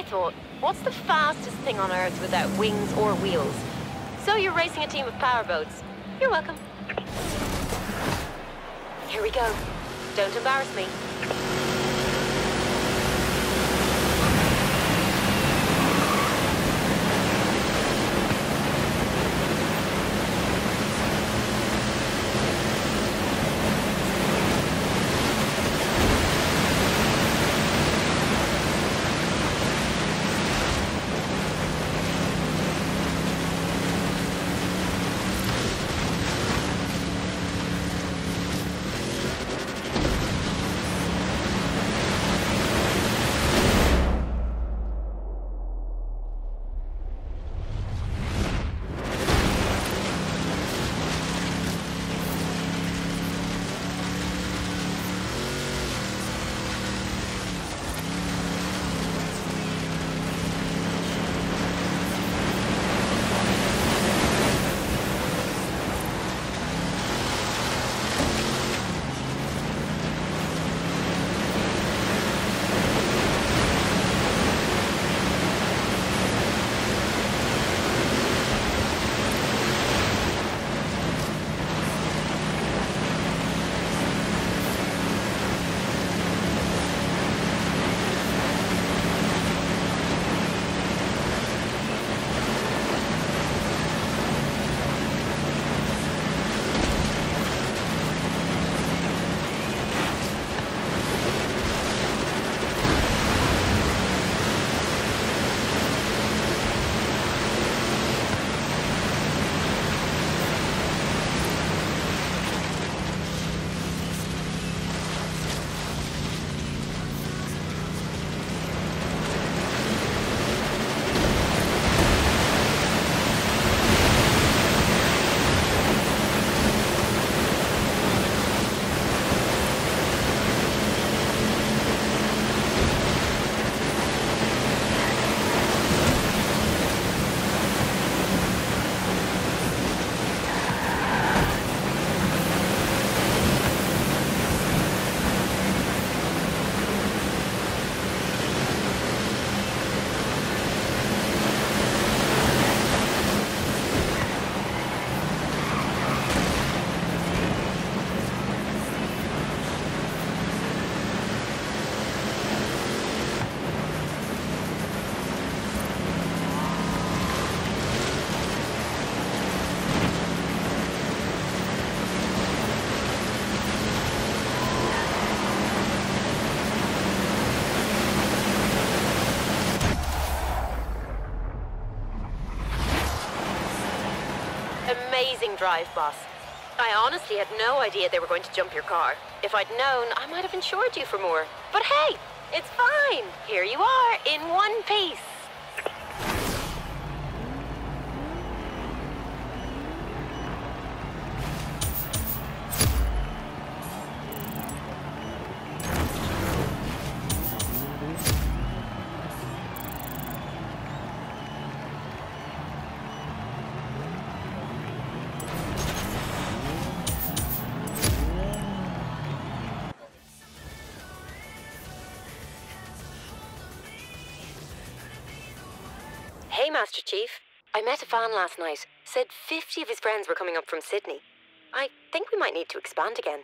I thought, what's the fastest thing on Earth without wings or wheels? So you're racing a team of powerboats. You're welcome. Here we go. Don't embarrass me. Amazing drive, boss. I honestly had no idea they were going to jump your car. If I'd known, I might have insured you for more. But hey, it's fine. Here you are, in one piece. Master Chief, I met a fan last night, said 50 of his friends were coming up from Sydney. I think we might need to expand again.